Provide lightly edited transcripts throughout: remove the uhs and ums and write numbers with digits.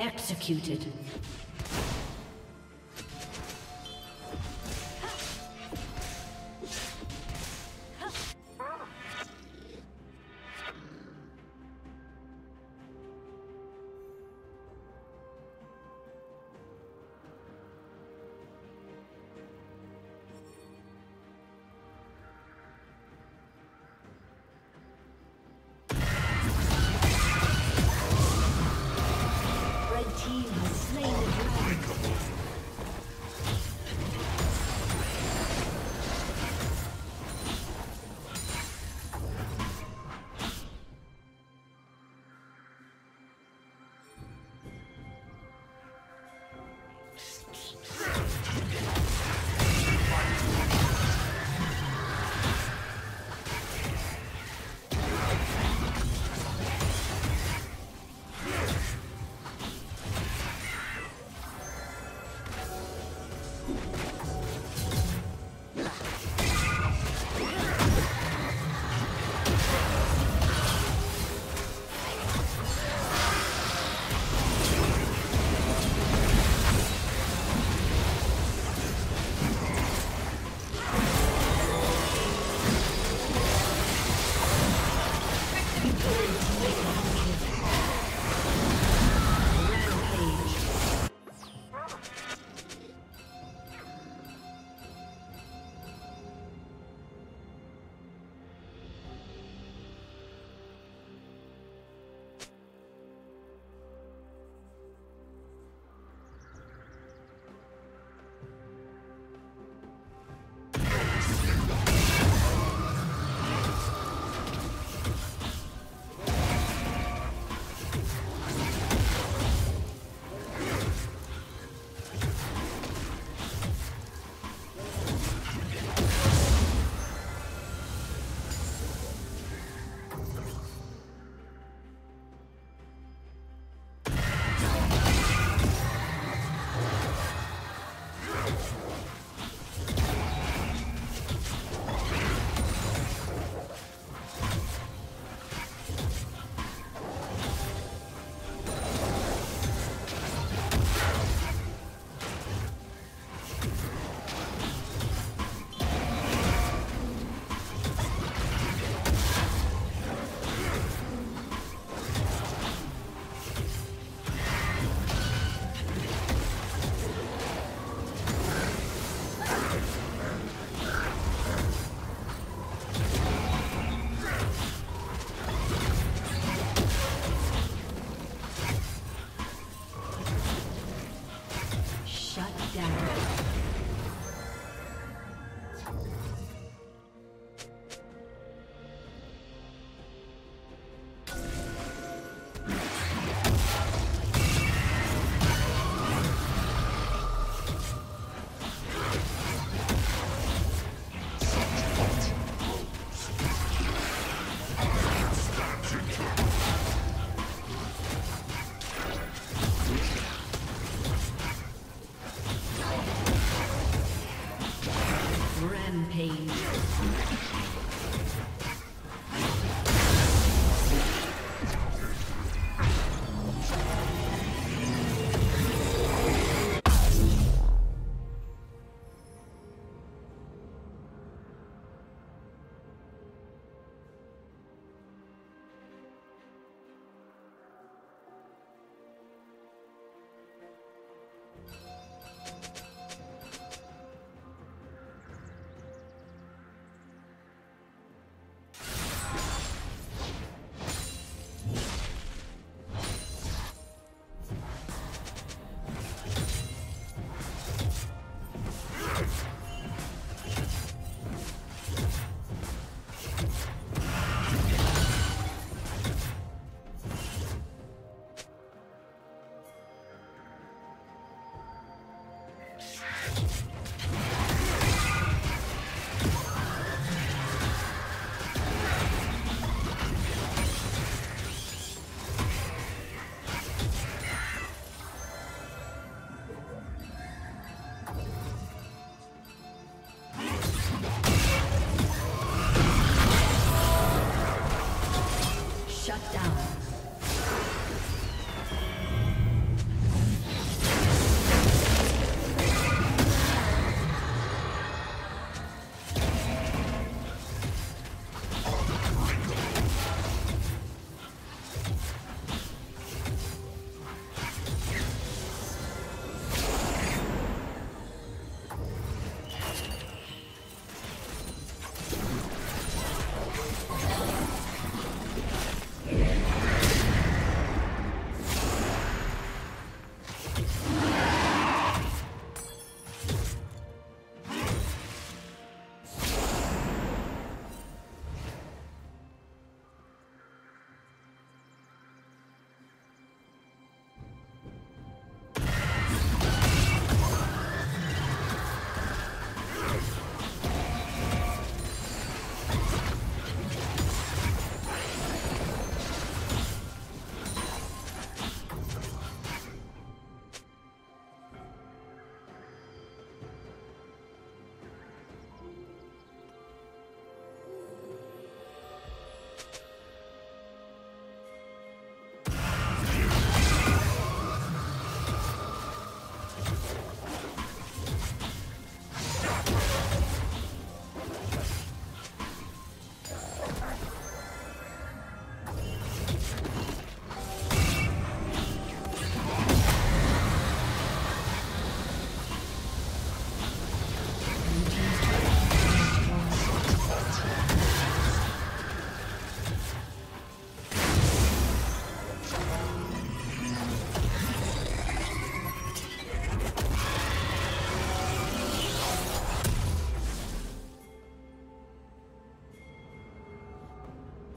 Executed. He has slain the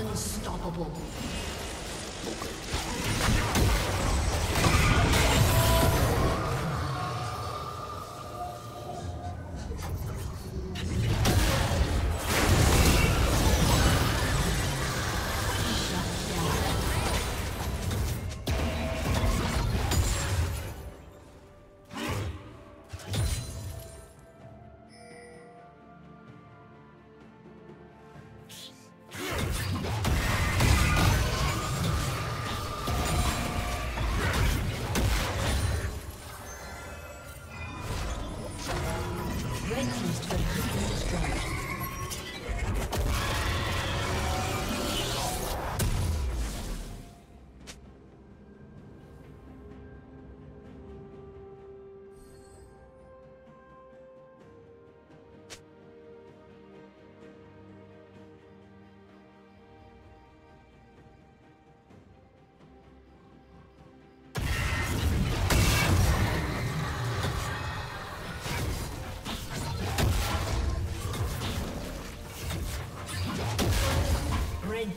Unstoppable. Red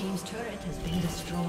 team's turret has been destroyed.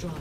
Drawing.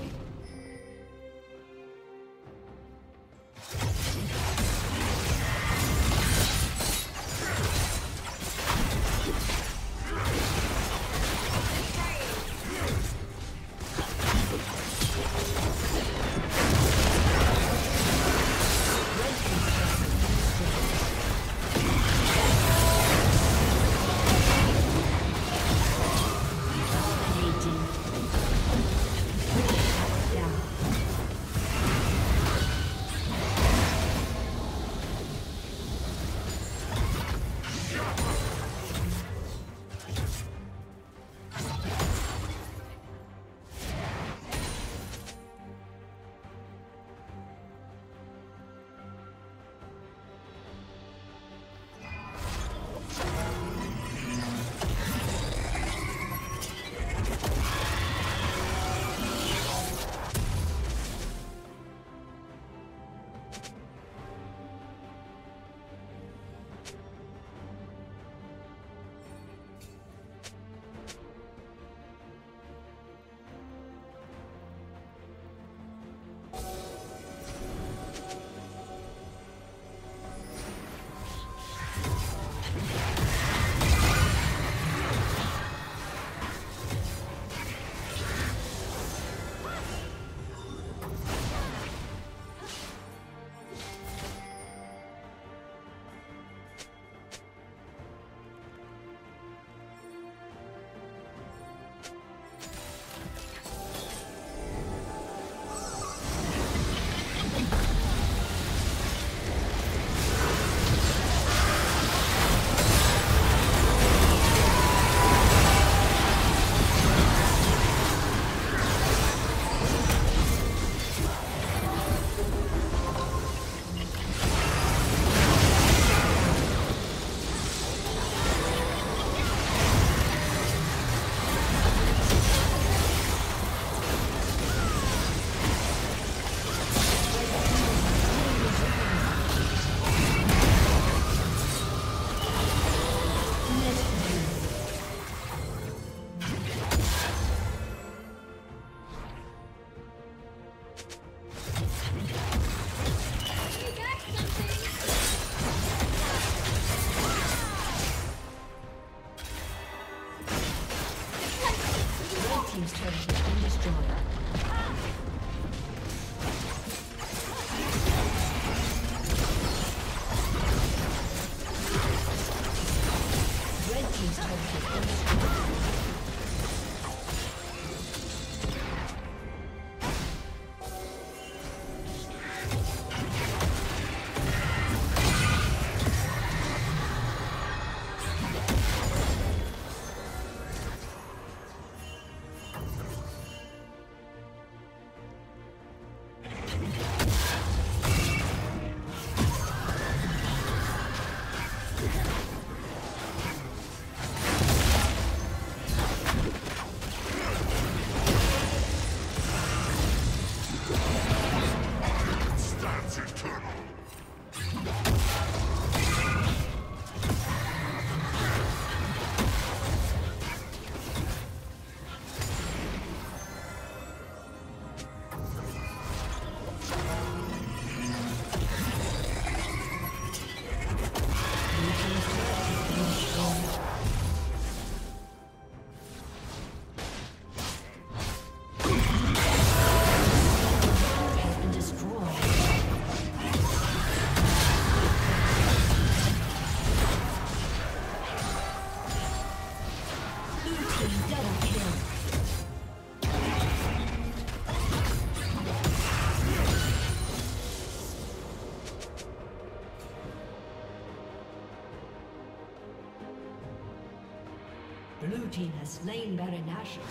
Blue team has slain Baron Nashor.